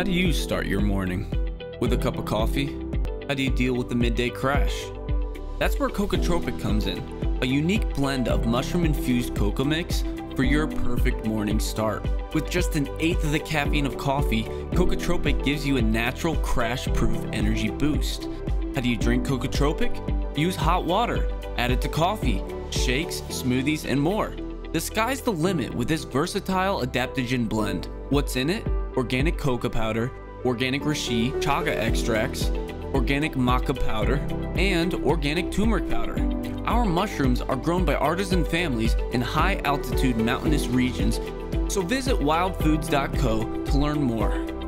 How do you start your morning? With a cup of coffee? How do you deal with the midday crash? That's where CocoTropic comes in, a unique blend of mushroom-infused cocoa mix for your perfect morning start. With just an eighth of the caffeine of coffee, CocoTropic gives you a natural crash-proof energy boost. How do you drink CocoTropic? Use hot water, add it to coffee, shakes, smoothies, and more. The sky's the limit with this versatile adaptogen blend. What's in it? Organic cocoa powder, organic reishi, chaga extracts, organic maca powder, and organic turmeric powder. Our mushrooms are grown by artisan families in high-altitude mountainous regions, so visit wildfoods.co to learn more.